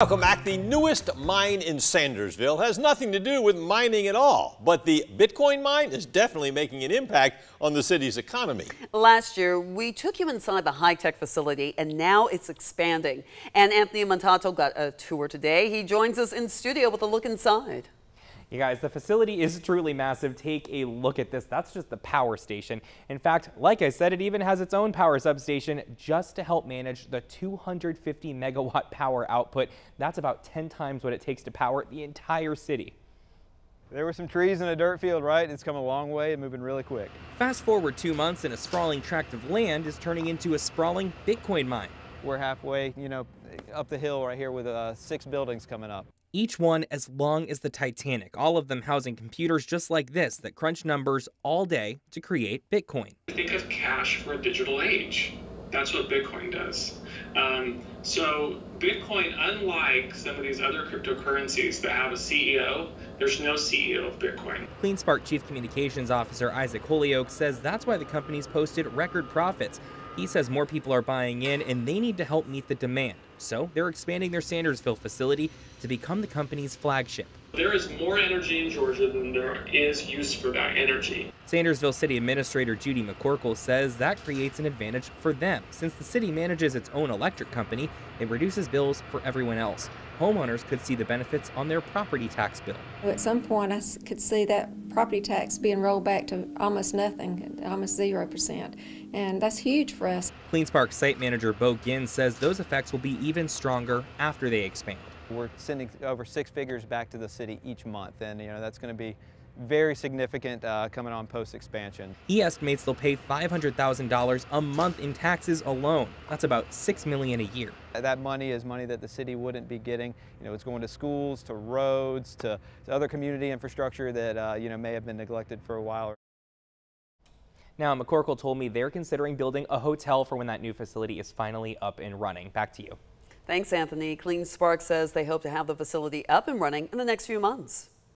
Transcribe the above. Welcome back. The newest mine in Sandersville has nothing to do with mining at all, but the Bitcoin mine is definitely making an impact on the city's economy. Last year, we took you inside the high-tech facility, and now it's expanding. And Anthony Montalto got a tour today. He joins us in studio with a look inside. You guys, the facility is truly massive. Take a look at this. That's just the power station. In fact, like I said, it even has its own power substation just to help manage the 250 megawatt power output. That's about 10 times what it takes to power the entire city. There were some trees in a dirt field, right? It's come a long way and moving really quick. Fast forward 2 months and a sprawling tract of land is turning into a sprawling Bitcoin mine. We're halfway, up the hill right here with 6 buildings coming up. Each one as long as the Titanic, all of them housing computers just like this that crunch numbers all day to create Bitcoin. Think of cash for a digital age. That's what Bitcoin does. So Bitcoin, unlike some of these other cryptocurrencies that have a CEO, there's no CEO of Bitcoin. CleanSpark Chief Communications Officer Isaac Holyoke says that's why the company's posted record profits. He says more people are buying in and they need to help meet the demand. So they're expanding their Sandersville facility to become the company's flagship. There is more energy in Georgia than there is use for that energy. Sandersville City Administrator Judy McCorkle says that creates an advantage for them. Since the city manages its own electric company, it reduces bills for everyone else. Homeowners could see the benefits on their property tax bill. At some point, I could see that property tax being rolled back to almost nothing, almost 0%, and that's huge for us. CleanSpark site manager Bo Ginn says those effects will be even stronger after they expand. We're sending over 6 figures back to the city each month, and that's going to be very significant coming on post-expansion. He estimates they'll pay $500,000 a month in taxes alone. That's about $6 million a year. That money is money that the city wouldn't be getting. It's going to schools, to roads, to other community infrastructure that may have been neglected for a while. Now, McCorkle told me they're considering building a hotel for when that new facility is finally up and running. Back to you. Thanks, Anthony. CleanSpark says they hope to have the facility up and running in the next few months.